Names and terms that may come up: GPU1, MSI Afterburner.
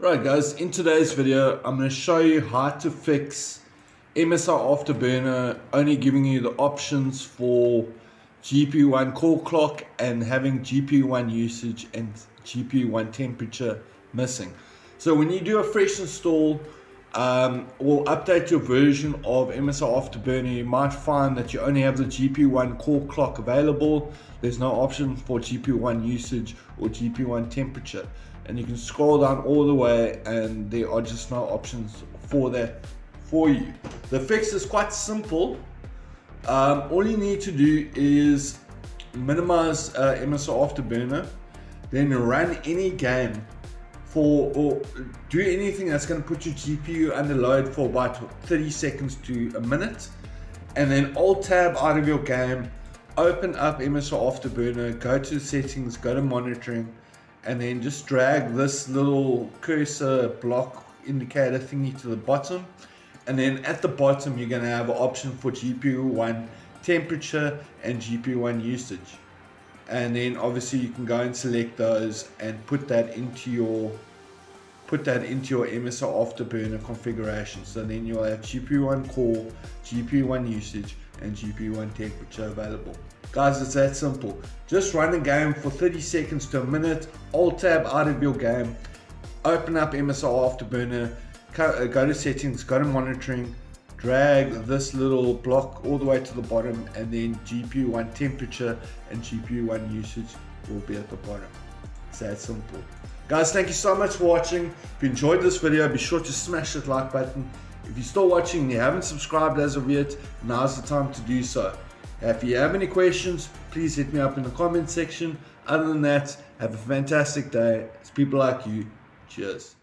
Right guys, in today's video I'm going to show you how to fix MSI Afterburner only giving you the options for GPU1 core clock and having GPU1 usage and GPU1 temperature missing. So when you do a fresh install or update your version of MSI Afterburner, you might find that you only have the GPU1 core clock available. There's no option for GPU1 usage or GPU1 temperature. And you can scroll down all the way and there are just no options for that for you. The fix is quite simple. All you need to do is minimize MSI Afterburner, then run any game or do anything that's going to put your GPU under load for about 30 seconds to a minute, and then alt tab out of your game, open up MSI Afterburner, go to settings, go to monitoring, and then just drag this little cursor block indicator thingy to the bottom, and then at the bottom you're going to have an option for GPU1 temperature and GPU1 usage, and then obviously you can go and select those and put that into your MSI Afterburner configuration. So then you'll have GPU1 core, GPU1 usage and GPU1 temperature available. Guys, it's that simple. Just run the game for 30 seconds to a minute, alt tab out of your game, open up MSI Afterburner, go to settings, go to monitoring, drag this little block all the way to the bottom, and then GPU1 temperature and GPU1 usage will be at the bottom. It's that simple. Guys, thank you so much for watching. If you enjoyed this video, be sure to smash that like button. If you're still watching and you haven't subscribed as of yet, now's the time to do so. If you have any questions, please hit me up in the comment section. Other than that, have a fantastic day. It's people like you. Cheers.